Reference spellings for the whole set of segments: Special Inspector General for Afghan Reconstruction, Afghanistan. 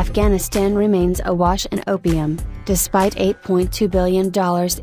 Afghanistan remains awash in opium, despite $8.2 billion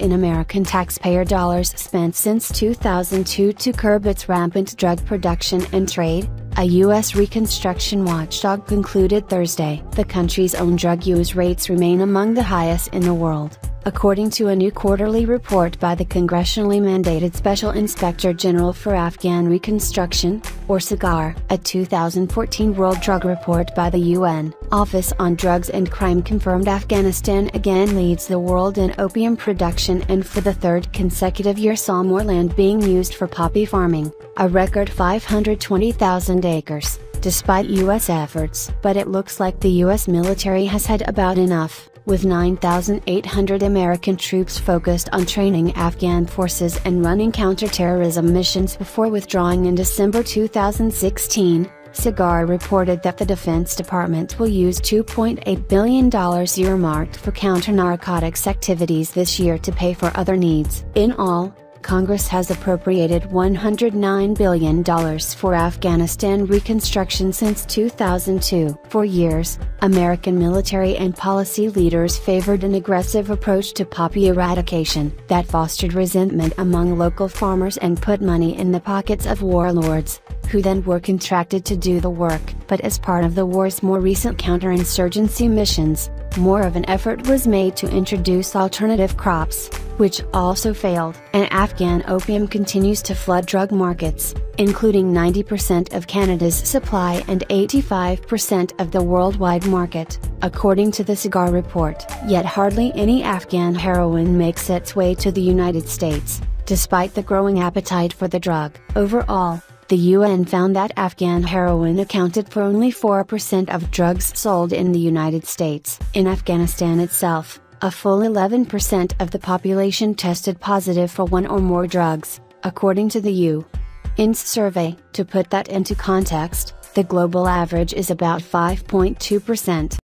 in American taxpayer dollars spent since 2002 to curb its rampant drug production and trade, a U.S. reconstruction watchdog concluded Thursday. The country's own drug use rates remain among the highest in the world, according to a new quarterly report by the congressionally mandated Special Inspector General for Afghan Reconstruction, or SIGAR, a 2014 World Drug Report by the UN Office on Drugs and Crime confirmed Afghanistan again leads the world in opium production and for the third consecutive year saw more land being used for poppy farming, a record 520,000 acres, despite U.S. efforts. But it looks like the U.S. military has had about enough, with 9,800 American troops focused on training Afghan forces and running counterterrorism missions before withdrawing in December 2016, SIGAR reported that the Defense Department will use $2.8 billion earmarked for counter-narcotics activities this year to pay for other needs. In all, Congress has appropriated $109 billion for Afghanistan reconstruction since 2002. For years, American military and policy leaders favored an aggressive approach to poppy eradication that fostered resentment among local farmers and put money in the pockets of warlords, who then were contracted to do the work. But as part of the war's more recent counterinsurgency missions, more of an effort was made to introduce alternative crops, which also failed. And Afghan opium continues to flood drug markets, including 90% of Canada's supply and 85% of the worldwide market, according to the SIGAR report. Yet hardly any Afghan heroin makes its way to the United States, despite the growing appetite for the drug. Overall, the UN found that Afghan heroin accounted for only 4% of drugs sold in the United States. In Afghanistan itself, a full 11% of the population tested positive for one or more drugs, according to the UN's survey. To put that into context, the global average is about 5.2%.